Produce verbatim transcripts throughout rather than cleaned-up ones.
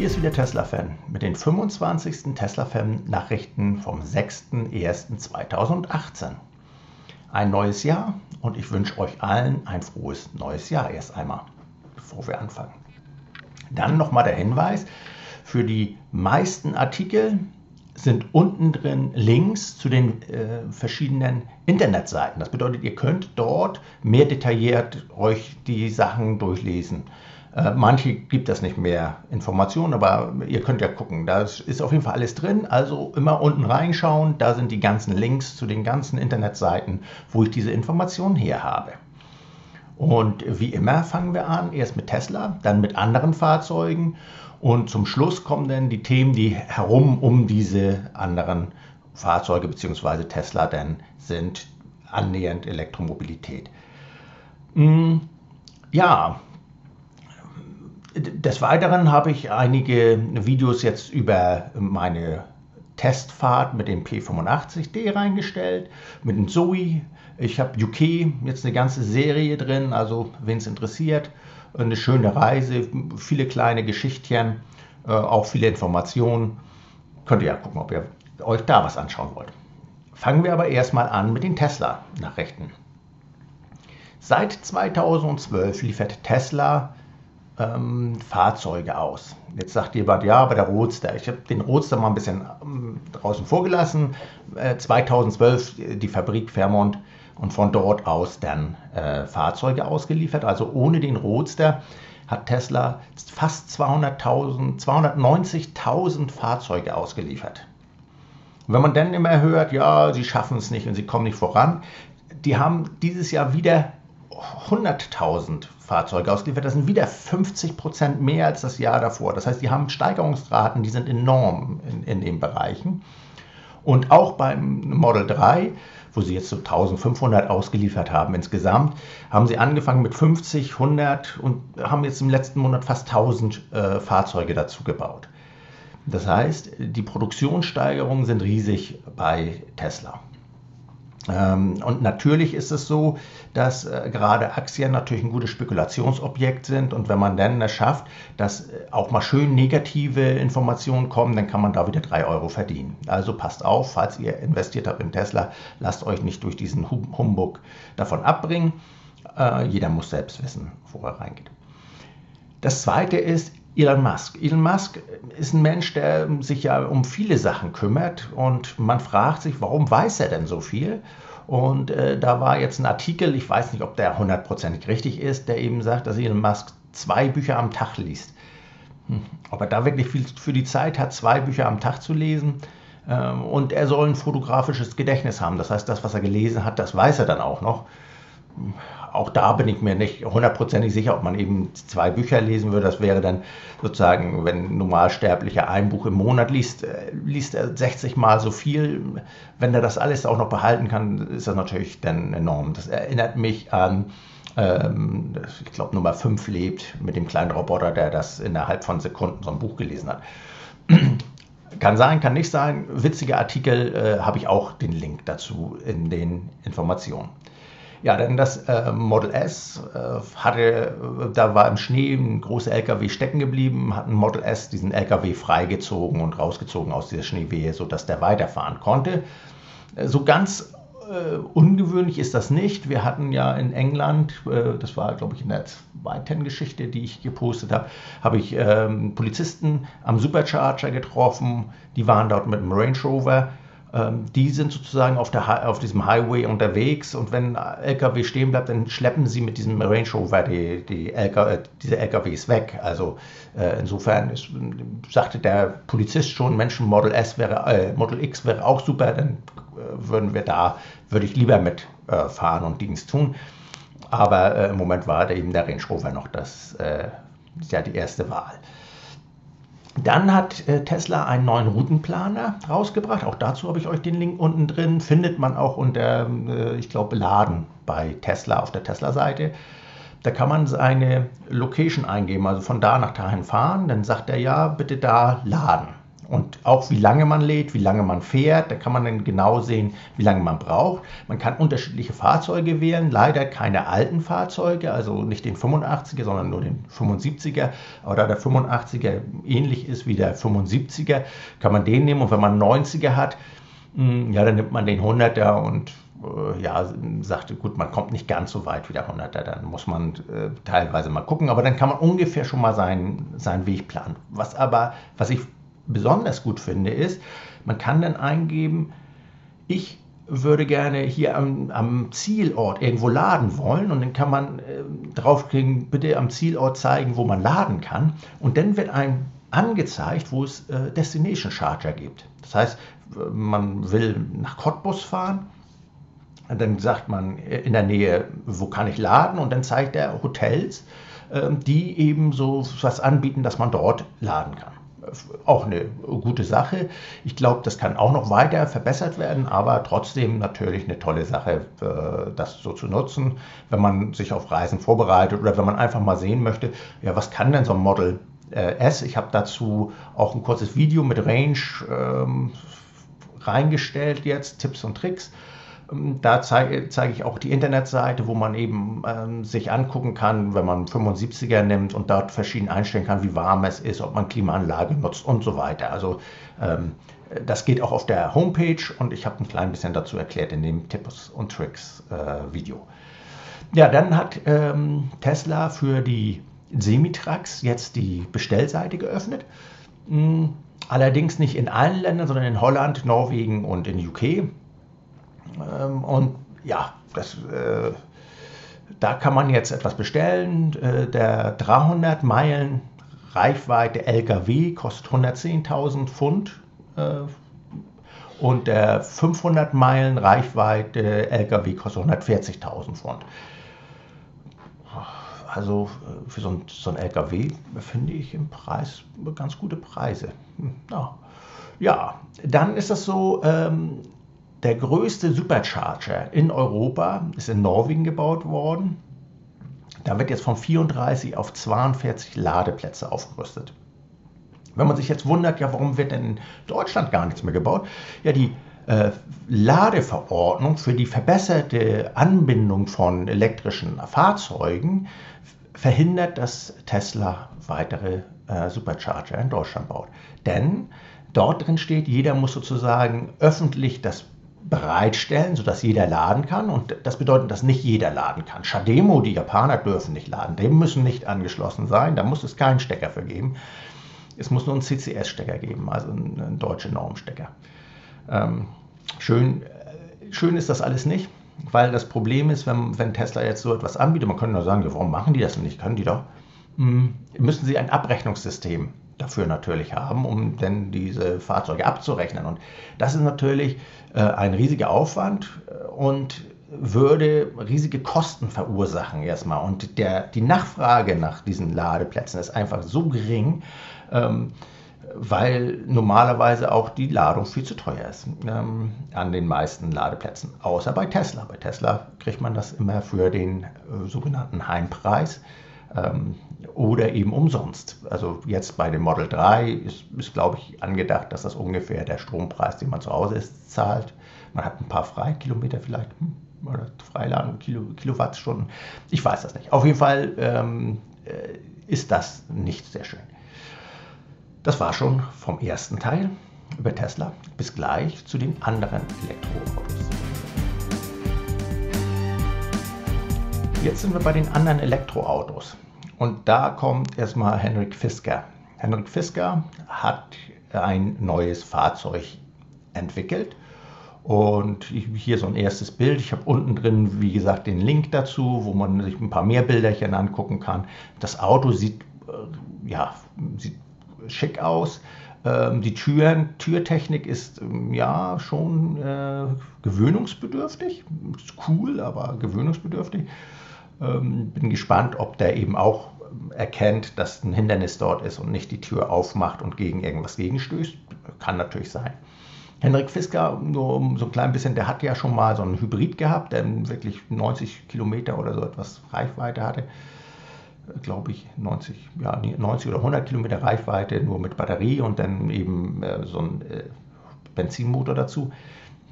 hier ist wieder TeslaFan mit den fünfundzwanzigsten TeslaFan-Nachrichten vom sechsten ersten zweitausendachtzehn. Ein neues Jahr und ich wünsche euch allen ein frohes neues Jahr erst einmal, bevor wir anfangen. Dann nochmal der Hinweis, für die meisten Artikel sind unten drin Links zu den äh, verschiedenen Internetseiten. Das bedeutet, ihr könnt dort mehr detailliert euch die Sachen durchlesen. Äh, manche gibt das nicht mehr Informationen, aber ihr könnt ja gucken. Da ist auf jeden Fall alles drin. Also immer unten reinschauen. Da sind die ganzen Links zu den ganzen Internetseiten, wo ich diese Informationen her habe. Und wie immer fangen wir an, erst mit Tesla, dann mit anderen Fahrzeugen und zum Schluss kommen dann die Themen, die herum um diese anderen Fahrzeuge bzw. Tesla dann sind, annähernd Elektromobilität. Ja, des Weiteren habe ich einige Videos jetzt über meine Testfahrt mit dem P fünfundachtzig D reingestellt, mit dem Zoe. Ich habe U K jetzt eine ganze Serie drin, also wen es interessiert. Eine schöne Reise, viele kleine Geschichtchen, äh, auch viele Informationen. Könnt ihr ja gucken, ob ihr euch da was anschauen wollt. Fangen wir aber erstmal an mit den Tesla-Nachrichten. Seit zweitausendzwölf liefert Tesla Fahrzeuge aus. Jetzt sagt jemand, ja, aber der Roadster. Ich habe den Roadster mal ein bisschen draußen vorgelassen. zweitausendzwölf die Fabrik Fairmont und von dort aus dann äh, Fahrzeuge ausgeliefert. Also ohne den Roadster hat Tesla fast zweihunderttausend, zweihundertneunzigtausend Fahrzeuge ausgeliefert. Und wenn man dann immer hört, ja, sie schaffen es nicht und sie kommen nicht voran, die haben dieses Jahr wieder hunderttausend Fahrzeuge ausgeliefert. Das sind wieder fünfzig Prozent mehr als das Jahr davor. Das heißt, die haben Steigerungsraten, die sind enorm in, in den Bereichen. Und auch beim Model drei, wo sie jetzt so eintausendfünfhundert ausgeliefert haben insgesamt, haben sie angefangen mit fünfzig, hundert und haben jetzt im letzten Monat fast tausend äh, Fahrzeuge dazu gebaut. Das heißt, die Produktionssteigerungen sind riesig bei Tesla. Und natürlich ist es so, dass gerade Aktien natürlich ein gutes Spekulationsobjekt sind und wenn man dann es schafft, dass auch mal schön negative Informationen kommen, dann kann man da wieder drei Euro verdienen. Also passt auf, falls ihr investiert habt in Tesla, lasst euch nicht durch diesen Humbug davon abbringen. Jeder muss selbst wissen, wo er reingeht. Das Zweite ist Elon Musk. Elon Musk ist ein Mensch, der sich ja um viele Sachen kümmert und man fragt sich, warum weiß er denn so viel? Und äh, da war jetzt ein Artikel, ich weiß nicht, ob der hundertprozentig richtig ist, der eben sagt, dass Elon Musk zwei Bücher am Tag liest. Hm. Ob er da wirklich viel für die Zeit hat, zwei Bücher am Tag zu lesen, ähm, und er soll ein fotografisches Gedächtnis haben. Das heißt, das, was er gelesen hat, das weiß er dann auch noch. Auch da bin ich mir nicht hundertprozentig sicher, ob man eben zwei Bücher lesen würde. Das wäre dann sozusagen, wenn ein Normalsterblicher ein Buch im Monat liest, liest er sechzig Mal so viel. Wenn er das alles auch noch behalten kann, ist das natürlich dann enorm. Das erinnert mich an, ähm, ich glaube, Nummer fünf lebt mit dem kleinen Roboter, der das innerhalb von Sekunden so ein Buch gelesen hat. Kann sein, kann nicht sein. Witziger Artikel, äh, habe ich auch den Link dazu in den Informationen. Ja, denn das äh, Model S äh, hatte, da war im Schnee ein großer L K W stecken geblieben, hat ein Model S diesen L K W freigezogen und rausgezogen aus dieser Schneewehe, sodass der weiterfahren konnte. So ganz äh, ungewöhnlich ist das nicht. Wir hatten ja in England, äh, das war, glaube ich, in der zweiten Geschichte, die ich gepostet habe, habe ich äh, Polizisten am Supercharger getroffen. Die waren dort mit einem Range Rover. Die sind sozusagen auf, der, auf diesem Highway unterwegs und wenn L K W stehen bleibt, dann schleppen sie mit diesem Range Rover die, die LK, diese L K Ws weg. Also äh, insofern ist, sagte der Polizist schon, Mensch, Model S wäre, äh, Model X wäre auch super, dann äh, würden wir da, würde ich lieber mitfahren äh, und Dienst tun. Aber äh, im Moment war da eben der Range Rover noch das, äh, ja, die erste Wahl. Dann hat Tesla einen neuen Routenplaner rausgebracht. Auch dazu habe ich euch den Link unten drin. Findet man auch unter, ich glaube, Laden bei Tesla auf der Tesla-Seite. Da kann man seine Location eingeben, also von da nach dahin fahren. Dann sagt er, ja, bitte da laden. und auch wie lange man lädt, wie lange man fährt. Da kann man dann genau sehen, wie lange man braucht. Man kann unterschiedliche Fahrzeuge wählen, leider keine alten Fahrzeuge, also nicht den fünfundachtziger, sondern nur den fünfundsiebziger. Aber da der fünfundachtziger ähnlich ist wie der fünfundsiebziger, kann man den nehmen. Und wenn man neunziger hat, ja, dann nimmt man den hunderter und ja, sagte, gut, man kommt nicht ganz so weit wie der hunderter, dann muss man äh, teilweise mal gucken, aber dann kann man ungefähr schon mal seinen, seinen Weg planen. Was aber, was ich besonders gut finde, ist, man kann dann eingeben, ich würde gerne hier am, am Zielort irgendwo laden wollen, und dann kann man äh, draufklicken, bitte am Zielort zeigen, wo man laden kann, und dann wird einem angezeigt, wo es äh, Destination Charger gibt. Das heißt, man will nach Cottbus fahren, dann sagt man in der Nähe, wo kann ich laden, und dann zeigt er Hotels, die eben so was anbieten, dass man dort laden kann. Auch eine gute Sache. Ich glaube, das kann auch noch weiter verbessert werden, aber trotzdem natürlich eine tolle Sache, das so zu nutzen, wenn man sich auf Reisen vorbereitet oder wenn man einfach mal sehen möchte, ja, was kann denn so ein Model S? Ich habe dazu auch ein kurzes Video mit Range ähm, reingestellt jetzt, Tipps und Tricks. Da zeige, zeige ich auch die Internetseite, wo man eben ähm, sich angucken kann, wenn man fünfundsiebziger nimmt und dort verschieden einstellen kann, wie warm es ist, ob man Klimaanlage nutzt und so weiter. Also ähm, das geht auch auf der Homepage, und ich habe ein klein bisschen dazu erklärt in dem Tipps und Tricks äh, Video. Ja, dann hat ähm, Tesla für die Semi-Trucks jetzt die Bestellseite geöffnet. Hm, allerdings nicht in allen Ländern, sondern in Holland, Norwegen und in U K. Und ja, das, äh, da kann man jetzt etwas bestellen. Äh, der dreihundert Meilen Reichweite L K W kostet hundertzehntausend Pfund äh, und der fünfhundert Meilen Reichweite L K W kostet hundertvierzigtausend Pfund. Also für so ein, so ein L K W finde ich im Preis ganz gute Preise. Ja, ja, dann ist das so. Ähm, Der größte Supercharger in Europa ist in Norwegen gebaut worden. Da wird jetzt von vierunddreißig auf zweiundvierzig Ladeplätze aufgerüstet. Wenn man sich jetzt wundert, ja, warum wird denn in Deutschland gar nichts mehr gebaut? Ja, die äh, Ladeverordnung für die verbesserte Anbindung von elektrischen Fahrzeugen verhindert, dass Tesla weitere äh, Supercharger in Deutschland baut. Denn dort drin steht, jeder muss sozusagen öffentlich das bereitstellen, sodass jeder laden kann, und das bedeutet, dass nicht jeder laden kann. Chademo, die Japaner, dürfen nicht laden, die müssen nicht angeschlossen sein, da muss es keinen Stecker für geben. Es muss nur einen C C S-Stecker geben, also einen, einen deutschen Normstecker. Ähm, schön, äh, schön ist das alles nicht, weil das Problem ist, wenn, wenn Tesla jetzt so etwas anbietet, man könnte nur sagen, ja, warum machen die das nicht, können die doch, hm, müssen sie ein Abrechnungssystem dafür natürlich haben, um denn diese Fahrzeuge abzurechnen. Und das ist natürlich äh, ein riesiger Aufwand und würde riesige Kosten verursachen erstmal. Und der, die Nachfrage nach diesen Ladeplätzen ist einfach so gering, ähm, weil normalerweise auch die Ladung viel zu teuer ist ähm, an den meisten Ladeplätzen. Außer bei Tesla. Bei Tesla kriegt man das immer für den äh, sogenannten Heimpreis. Ähm, oder eben umsonst. Also jetzt bei dem Model drei ist, ist glaube ich, angedacht, dass das ungefähr der Strompreis, den man zu Hause ist, zahlt. Man hat ein paar Freikilometer vielleicht, oder Freiladung, Kilo, Kilowattstunden. Ich weiß das nicht. Auf jeden Fall ähm, ist das nicht sehr schön. Das war schon vom ersten Teil über Tesla. Bis gleich zu den anderen Elektroautos. Jetzt sind wir bei den anderen Elektroautos, und da kommt erstmal Henrik Fisker. Henrik Fisker hat ein neues Fahrzeug entwickelt, und hier so ein erstes Bild. Ich habe unten drin, wie gesagt, den Link dazu, wo man sich ein paar mehr Bilderchen angucken kann. Das Auto sieht, ja, sieht schick aus. Die Türen, Türtechnik ist ja schon äh, gewöhnungsbedürftig, ist cool, aber gewöhnungsbedürftig. Ähm, bin gespannt, ob der eben auch erkennt, dass ein Hindernis dort ist und nicht die Tür aufmacht und gegen irgendwas gegenstößt. Kann natürlich sein. Henrik Fisker, nur so ein klein bisschen, der hat ja schon mal so einen Hybrid gehabt, der wirklich neunzig Kilometer oder so etwas Reichweite hatte. glaube ich, neunzig, ja, neunzig oder hundert Kilometer Reichweite, nur mit Batterie und dann eben äh, so ein äh, Benzinmotor dazu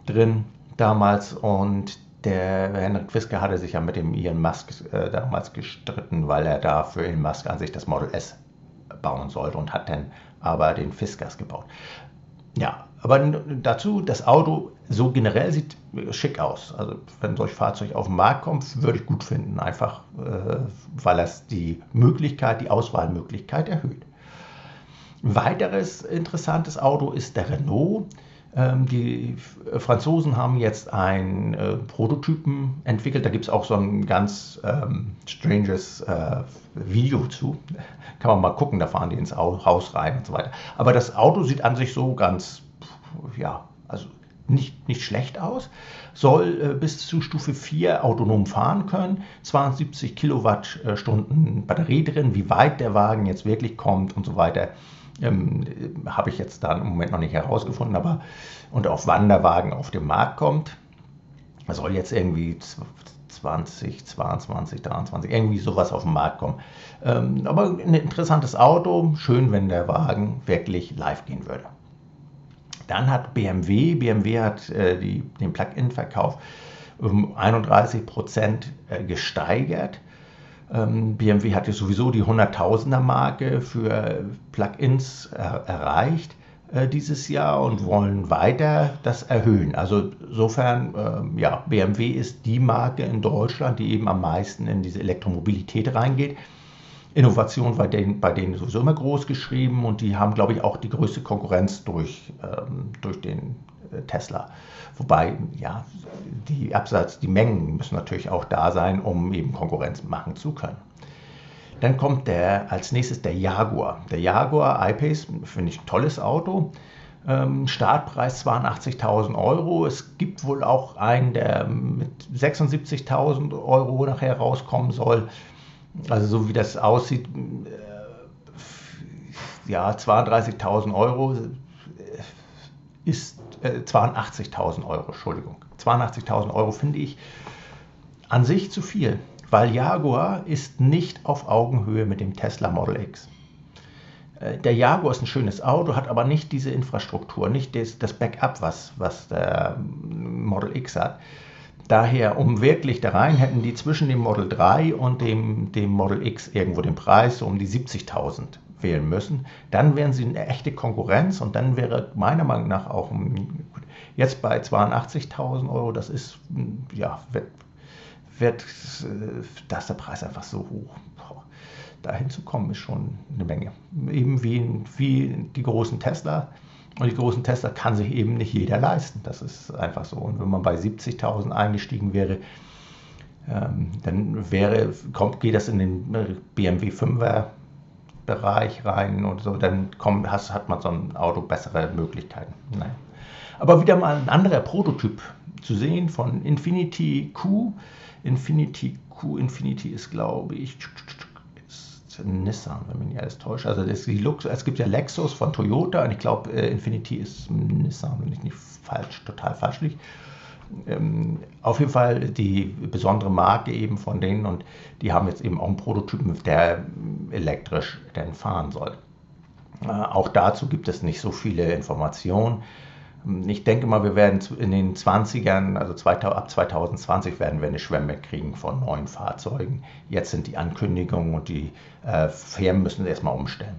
drin damals. Und der Henrik Fisker hatte sich ja mit dem Elon Musk äh, damals gestritten, weil er da für Elon Musk an sich das Model S bauen sollte und hat dann aber den Fiskers gebaut. Ja, aber dazu, das Auto so generell sieht schick aus. Also wenn solch Fahrzeug auf den Markt kommt, würde ich gut finden, einfach äh, weil das die Möglichkeit, die Auswahlmöglichkeit erhöht. Ein weiteres interessantes Auto ist der Renault. Ähm, die Franzosen haben jetzt einen äh, Prototypen entwickelt. Da gibt es auch so ein ganz ähm, stranges äh, Video zu. Kann man mal gucken, da fahren die ins Haus rein und so weiter. Aber das Auto sieht an sich so ganz, ja, also nicht, nicht schlecht aus. Soll äh, bis zu Stufe vier autonom fahren können. zweiundsiebzig Kilowattstunden Batterie drin. Wie weit der Wagen jetzt wirklich kommt und so weiter, ähm, habe ich jetzt da im Moment noch nicht herausgefunden. Aber und auf wann der Wagen auf den Markt kommt, soll jetzt irgendwie zwanzig, zweiundzwanzig, dreiundzwanzig, irgendwie sowas auf den Markt kommen. Ähm, aber ein interessantes Auto, schön, wenn der Wagen wirklich live gehen würde. Dann hat B M W, B M W hat äh, die, den Plug-in-Verkauf um einunddreißig Prozent äh, gesteigert. Ähm, B M W hatte sowieso die hunderttausender-Marke für Plug-ins äh, erreicht äh, dieses Jahr und wollen weiter das erhöhen. Also insofern, äh, ja, B M W ist die Marke in Deutschland, die eben am meisten in diese Elektromobilität reingeht. Innovation war den, bei denen sowieso immer groß geschrieben und die haben, glaube ich, auch die größte Konkurrenz durch, ähm, durch den äh, Tesla. Wobei, ja, die Absatz, die Mengen müssen natürlich auch da sein, um eben Konkurrenz machen zu können. Dann kommt der, als nächstes der Jaguar. Der Jaguar I-Pace, finde ich ein tolles Auto. Ähm, Startpreis zweiundachtzigtausend Euro. Es gibt wohl auch einen, der mit sechsundsiebzigtausend Euro nachher rauskommen soll. Also so wie das aussieht, ja, zweiunddreißigtausend Euro ist, äh, zweiundachtzigtausend Euro, Entschuldigung. zweiundachtzigtausend Euro finde ich an sich zu viel, weil Jaguar ist nicht auf Augenhöhe mit dem Tesla Model X. Äh, der Jaguar ist ein schönes Auto, hat aber nicht diese Infrastruktur, nicht das, das Backup, was, was der Model X hat. Daher, um wirklich da rein, hätten die zwischen dem Model drei und dem, dem Model X irgendwo den Preis so um die siebzigtausend wählen müssen. Dann wären sie eine echte Konkurrenz und dann wäre meiner Meinung nach auch jetzt bei zweiundachtzigtausend Euro, das ist, ja, wird, wird das der Preis einfach so hoch. Dahin zu kommen ist schon eine Menge. Eben wie, wie die großen Tesla. Und die großen Tesla kann sich eben nicht jeder leisten. Das ist einfach so. Und wenn man bei siebzigtausend eingestiegen wäre, ähm, dann wäre, kommt, geht das in den B M W fünfer Bereich rein und so. Dann kommt, hast, hat man so ein Auto bessere Möglichkeiten. Nein. Aber wieder mal ein anderer Prototyp zu sehen von Infiniti Q. Infiniti Q, Infiniti ist, glaube ich, Nissan, wenn mich nicht alles täuscht. Also das die Lux, es gibt ja Lexus von Toyota und ich glaube, äh, Infiniti ist Nissan, wenn ich nicht falsch, total falsch liege. Ähm, auf jeden Fall die besondere Marke eben von denen und die haben jetzt eben auch einen Prototypen, der elektrisch dann fahren soll. Äh, auch dazu gibt es nicht so viele Informationen. Ich denke mal, wir werden in den zwanzigern, also ab zweitausendzwanzig werden wir eine Schwemme kriegen von neuen Fahrzeugen. Jetzt sind die Ankündigungen und die äh, Firmen müssen erstmal umstellen.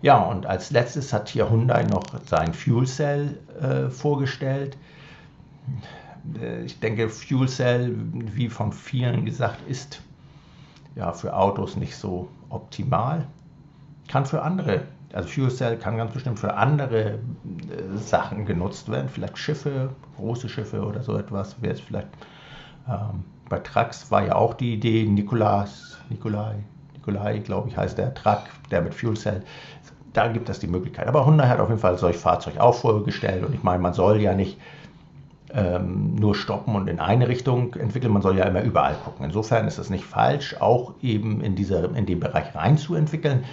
Ja, und als letztes hat hier Hyundai noch sein Fuel Cell äh, vorgestellt. Ich denke, Fuel Cell, wie von vielen gesagt, ist ja für Autos nicht so optimal. Kann für andere Also Fuel Cell kann ganz bestimmt für andere äh, Sachen genutzt werden, vielleicht Schiffe, große Schiffe oder so etwas. Wäre es vielleicht ähm, bei Trucks war ja auch die Idee, Nicolas, Nicolai, Nicolai, glaube ich, heißt der Truck, der mit Fuel Cell. Da gibt es die Möglichkeit. Aber Hyundai hat auf jeden Fall solch Fahrzeug auch vorgestellt und ich meine, man soll ja nicht ähm, nur stoppen und in eine Richtung entwickeln, man soll ja immer überall gucken. Insofern ist es nicht falsch, auch eben in dieser, in den Bereich rein zu entwickeln.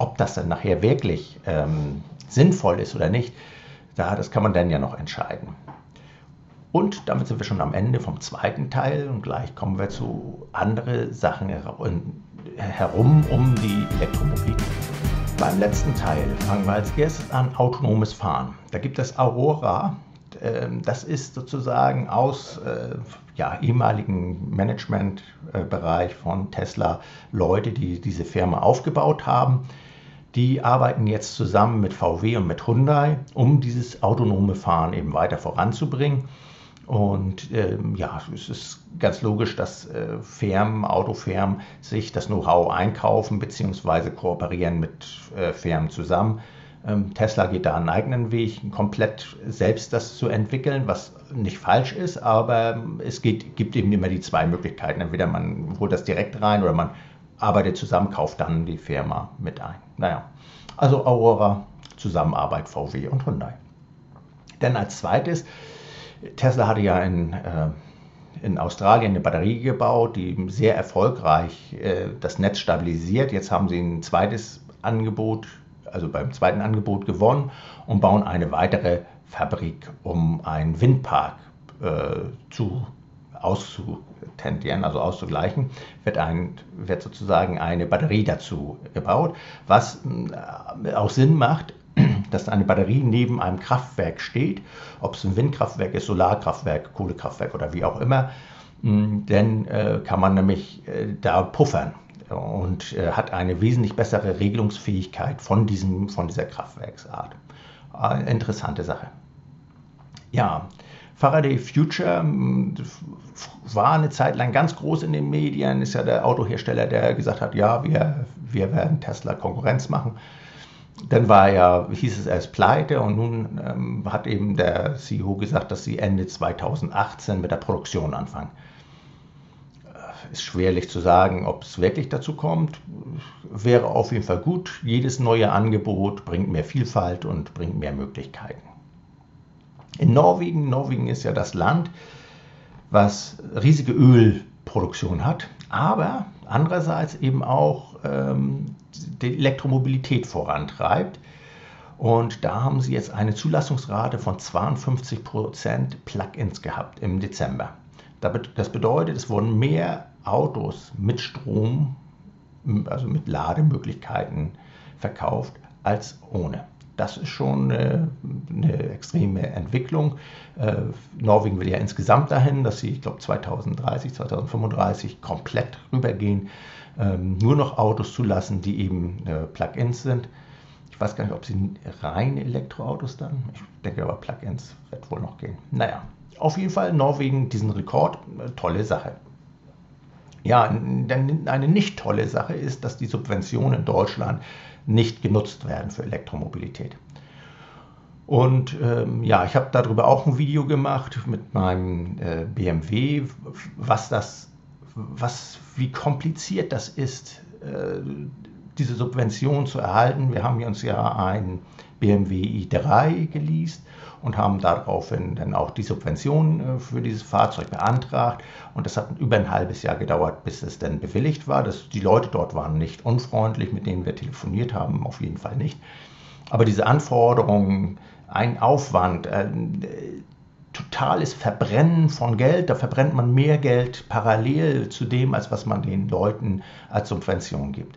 Ob das dann nachher wirklich ähm, sinnvoll ist oder nicht, da, das kann man dann ja noch entscheiden. Und damit sind wir schon am Ende vom zweiten Teil und gleich kommen wir zu anderen Sachen in, herum um die Elektromobilität. Beim letzten Teil fangen wir als erstes an, autonomes Fahren. Da gibt es Aurora, das ist sozusagen aus ja, ehemaligen Managementbereich von Tesla Leute, die diese Firma aufgebaut haben. Die arbeiten jetzt zusammen mit V W und mit Hyundai, um dieses autonome Fahren eben weiter voranzubringen. Und ähm, ja, es ist ganz logisch, dass äh, Firmen, Autofirmen sich das Know-how einkaufen bzw. kooperieren mit äh, Firmen zusammen. Ähm, Tesla geht da einen eigenen Weg, komplett selbst das zu entwickeln, was nicht falsch ist, aber es geht, gibt eben immer die zwei Möglichkeiten. Entweder man holt das direkt rein oder man arbeitet zusammen, kauft dann die Firma mit ein. Naja, also Aurora, Zusammenarbeit V W und Hyundai. Dann als zweites, Tesla hatte ja in, äh, in Australien eine Batterie gebaut, die sehr erfolgreich äh, das Netz stabilisiert. Jetzt haben sie ein zweites Angebot, also beim zweiten Angebot gewonnen und bauen eine weitere Fabrik, um einen Windpark äh, zu, auszutendieren, also auszugleichen. Wird, ein, wird sozusagen eine Batterie dazu gebaut, was äh, auch Sinn macht, dass eine Batterie neben einem Kraftwerk steht, ob es ein Windkraftwerk ist, Solarkraftwerk, Kohlekraftwerk oder wie auch immer, dann äh, kann man nämlich äh, da puffern und äh, hat eine wesentlich bessere Regelungsfähigkeit von, diesem, von dieser Kraftwerksart. Äh, interessante Sache. Ja, Faraday Future war eine Zeit lang ganz groß in den Medien, ist ja der Autohersteller, der gesagt hat, ja, wir, wir werden Tesla Konkurrenz machen. Dann war ja, hieß es erst pleite und nun ähm, hat eben der C E O gesagt, dass sie Ende zweitausendachtzehn mit der Produktion anfangen. Ist schwerlich zu sagen, ob es wirklich dazu kommt. Wäre auf jeden Fall gut. Jedes neue Angebot bringt mehr Vielfalt und bringt mehr Möglichkeiten. In Norwegen, Norwegen ist ja das Land, was riesige Ölproduktion hat, aber andererseits eben auch ähm, die Elektromobilität vorantreibt. Und da haben sie jetzt eine Zulassungsrate von zweiundfünfzig Prozent Plug-ins gehabt im Dezember. Das bedeutet, es wurden mehr Autos mit Strom, also mit Lademöglichkeiten verkauft, als ohne. Das ist schon eine, eine extreme Entwicklung. Äh, Norwegen will ja insgesamt dahin, dass sie, ich glaube, zweitausenddreißig, zweitausendfünfunddreißig komplett rübergehen, ähm, nur noch Autos zulassen, die eben äh, Plug-ins sind. Ich weiß gar nicht, ob sie reine Elektroautos dann, ich denke aber Plug-ins wird wohl noch gehen. Naja, auf jeden Fall Norwegen diesen Rekord, äh, tolle Sache. Ja, denn eine nicht tolle Sache ist, dass die Subventionen in Deutschland nicht genutzt werden für Elektromobilität. Und ähm, ja, ich habe darüber auch ein Video gemacht mit meinem äh, B M W, was das, was, wie kompliziert das ist, äh, diese Subvention zu erhalten. Wir haben uns ja einen B M W i drei geleast und haben daraufhin dann auch die Subvention für dieses Fahrzeug beantragt. Und das hat über ein halbes Jahr gedauert, bis es dann bewilligt war. Das, die Leute dort waren nicht unfreundlich, mit denen wir telefoniert haben, auf jeden Fall nicht. Aber diese Anforderungen, ein Aufwand, äh, totales Verbrennen von Geld, da verbrennt man mehr Geld parallel zu dem, als was man den Leuten als Subvention gibt.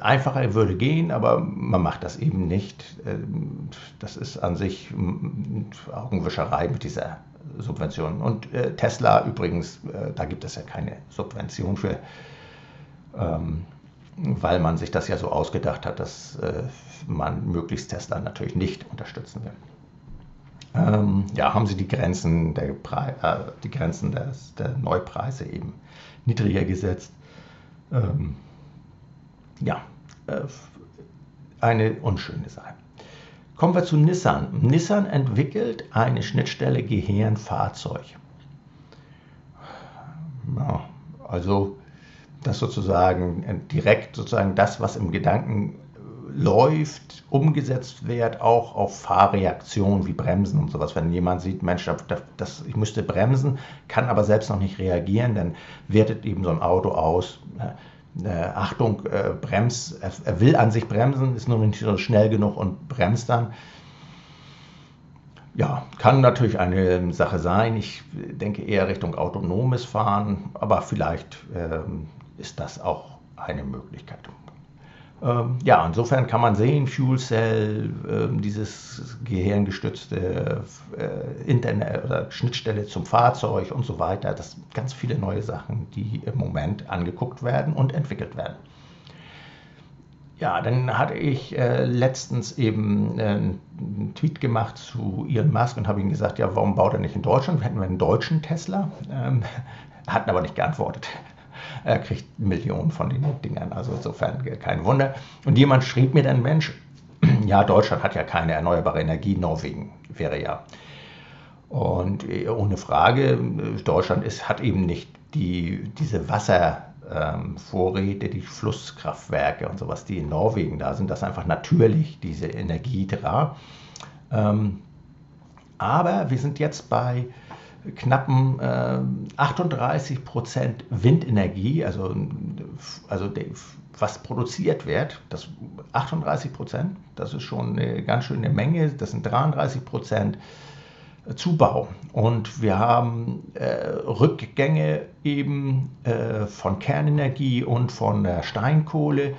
Einfacher würde gehen, aber man macht das eben nicht. Das ist an sich Augenwischerei mit dieser Subvention. Und Tesla übrigens, da gibt es ja keine Subvention für, weil man sich das ja so ausgedacht hat, dass man möglichst Tesla natürlich nicht unterstützen will. Ja, haben sie die Grenzen der, Pre äh, die Grenzen des, der Neupreise eben niedriger gesetzt. Ähm, Ja, eine unschöne Sache. Kommen wir zu Nissan. Nissan entwickelt eine Schnittstelle Gehirn-Fahrzeug. Ja, also das sozusagen direkt sozusagen das, was im Gedanken läuft, umgesetzt wird, auch auf Fahrreaktionen wie Bremsen und sowas. Wenn jemand sieht, Mensch, das, das, ich müsste bremsen, kann aber selbst noch nicht reagieren, dann wertet eben so ein Auto aus, Äh, Achtung, äh, brems, er, er will an sich bremsen, ist nur nicht so schnell genug und bremst dann. Ja, kann natürlich eine Sache sein. Ich denke eher Richtung autonomes Fahren, aber vielleicht ähm, ist das auch eine Möglichkeit. Ähm, ja, insofern kann man sehen, Fuel Cell, äh, dieses gehirngestützte äh, Internet oder Schnittstelle zum Fahrzeug und so weiter, das sind ganz viele neue Sachen, die im Moment angeguckt werden und entwickelt werden. Ja, dann hatte ich äh, letztens eben äh, einen Tweet gemacht zu Elon Musk und habe ihm gesagt, ja, warum baut er nicht in Deutschland? Hätten wir einen deutschen Tesla? Ähm, hatten aber nicht geantwortet. Er kriegt Millionen von den Dingern, also insofern kein Wunder. Und jemand schrieb mir dann, Mensch, ja, Deutschland hat ja keine erneuerbare Energie, Norwegen wäre ja. Und ohne Frage, Deutschland ist, hat eben nicht die, diese Wasservorräte, die Flusskraftwerke und sowas, die in Norwegen da sind. Das ist einfach natürlich, diese Energie da. Aber wir sind jetzt bei knappen äh, achtunddreißig Prozent Windenergie, also, also de, was produziert wird, das achtunddreißig Prozent, das ist schon eine ganz schöne Menge, das sind dreiunddreißig Prozent Zubau. Und wir haben äh, Rückgänge eben äh, von Kernenergie und von äh, Steinkohle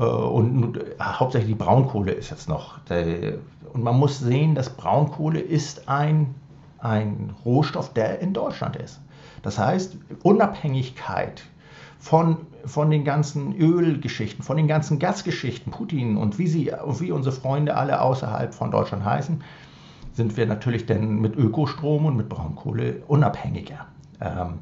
äh, und äh, hauptsächlich die Braunkohle ist jetzt noch. Der, und man muss sehen, dass Braunkohle ist ein ein Rohstoff, der in Deutschland ist. Das heißt, Unabhängigkeit von, von den ganzen Ölgeschichten, von den ganzen Gasgeschichten, Putin und wie, sie, wie unsere Freunde alle außerhalb von Deutschland heißen, sind wir natürlich dann mit Ökostrom und mit Braunkohle unabhängiger. Ähm,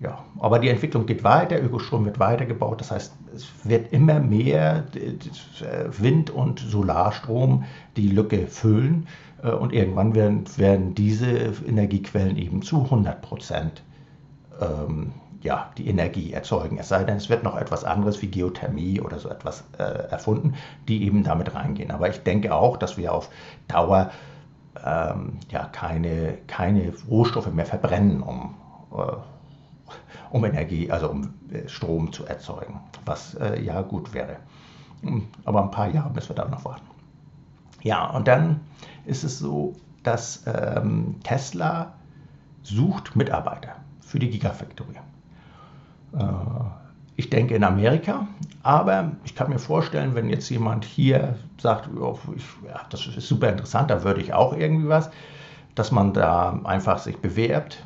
ja, aber die Entwicklung geht weiter, Ökostrom wird weitergebaut, das heißt, es wird immer mehr Wind- und Solarstrom die Lücke füllen. Und irgendwann werden, werden diese Energiequellen eben zu hundert Prozent ähm, ja, die Energie erzeugen. Es sei denn, es wird noch etwas anderes wie Geothermie oder so etwas äh, erfunden, die eben damit reingehen. Aber ich denke auch, dass wir auf Dauer ähm, ja, keine, keine Rohstoffe mehr verbrennen, um, äh, um Energie, also um äh, Strom zu erzeugen, was äh, ja gut wäre. Aber ein paar Jahre müssen wir da noch warten. Ja, und dann ist es so, dass ähm, Tesla sucht Mitarbeiter für die Gigafactory. Äh, ich denke in Amerika, aber ich kann mir vorstellen, wenn jetzt jemand hier sagt, oh, ich, ja, das ist super interessant, da würde ich auch irgendwie was, dass man da einfach sich bewerbt,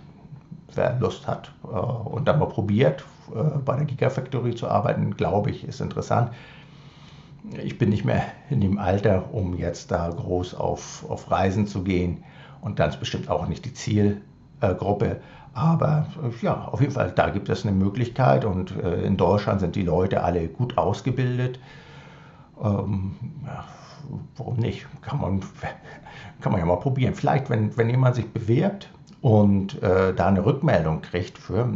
wer Lust hat äh, und dann mal probiert, äh, bei der Gigafactory zu arbeiten, glaube ich, ist interessant. Ich bin nicht mehr in dem Alter, um jetzt da groß auf, auf Reisen zu gehen und dann ist bestimmt auch nicht die Zielgruppe, aber ja, auf jeden Fall, da gibt es eine Möglichkeit und äh, in Deutschland sind die Leute alle gut ausgebildet. Ähm, ja, warum nicht? Kann man, kann man ja mal probieren. Vielleicht, wenn, wenn jemand sich bewirbt und äh, da eine Rückmeldung kriegt, für,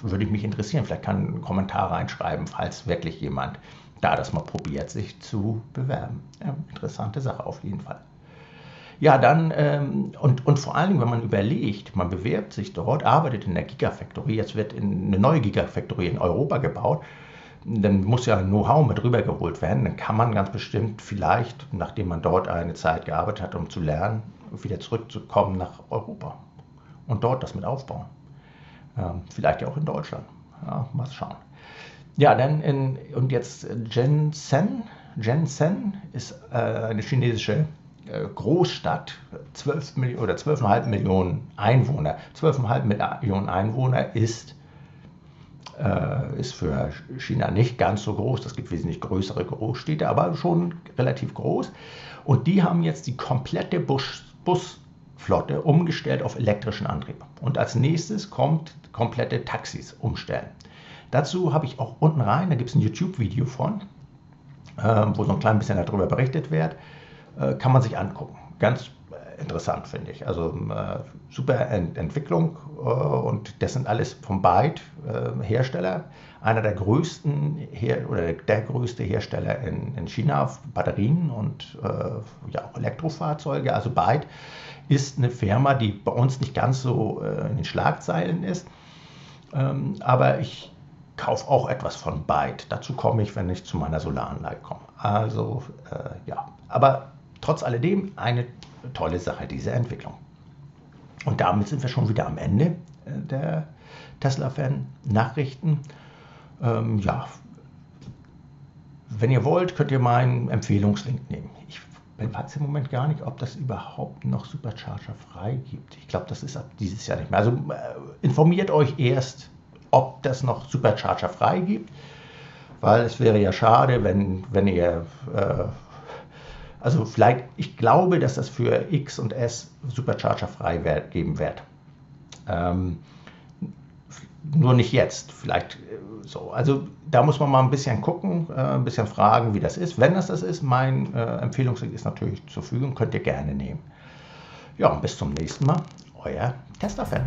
würde ich mich interessieren. Vielleicht kann ein Kommentar reinschreiben, falls wirklich jemand da das mal probiert, sich zu bewerben. Ja, interessante Sache auf jeden Fall. Ja, dann, ähm, und, und vor allen Dingen, wenn man überlegt, man bewirbt sich dort, arbeitet in der Gigafactory, jetzt wird in eine neue Gigafactory in Europa gebaut, dann muss ja Know-how mit rübergeholt werden, dann kann man ganz bestimmt vielleicht, nachdem man dort eine Zeit gearbeitet hat, um zu lernen, wieder zurückzukommen nach Europa und dort das mit aufbauen. Ähm, vielleicht ja auch in Deutschland. Ja, mal schauen. Ja, dann in, und jetzt Shenzhen. Shenzhen ist äh, eine chinesische äh, Großstadt, zwölf Millionen oder zwölf Komma fünf Millionen Einwohner. zwölf Komma fünf Millionen Einwohner ist, äh, ist für China nicht ganz so groß. Es gibt wesentlich größere Großstädte, aber schon relativ groß. Und die haben jetzt die komplette Bus, Busflotte umgestellt auf elektrischen Antrieb. Und als nächstes kommt komplette Taxis umstellen. Dazu habe ich auch unten rein, da gibt es ein YouTube-Video von, äh, wo so ein klein bisschen darüber berichtet wird, äh, kann man sich angucken. Ganz interessant, finde ich. Also äh, super Ent Entwicklung äh, und das sind alles vom Byte äh, Hersteller. Einer der größten Her oder der größte Hersteller in, in China, Batterien und äh, ja, auch Elektrofahrzeuge. Also Byte ist eine Firma, die bei uns nicht ganz so äh, in den Schlagzeilen ist, ähm, aber ich kaufe auch etwas von Byte. Dazu komme ich, wenn ich zu meiner Solaranlage komme. Also, äh, ja. Aber trotz alledem eine tolle Sache, diese Entwicklung. Und damit sind wir schon wieder am Ende der Tesla-Fan-Nachrichten. Ähm, ja, wenn ihr wollt, könnt ihr meinen Empfehlungslink nehmen. Ich weiß im Moment gar nicht, ob das überhaupt noch Supercharger frei gibt. Ich glaube, das ist ab dieses Jahr nicht mehr. Also äh, informiert euch erst, ob das noch Supercharger frei gibt, weil es wäre ja schade, wenn, wenn ihr... Äh, also vielleicht, ich glaube, dass das für X und S Supercharger frei werd, geben wird. Ähm, nur nicht jetzt, vielleicht so. Also da muss man mal ein bisschen gucken, äh, ein bisschen fragen, wie das ist. Wenn das das ist, mein äh, Empfehlungslink ist natürlich zur Verfügung, könnt ihr gerne nehmen. Ja, bis zum nächsten Mal, euer Testerfan.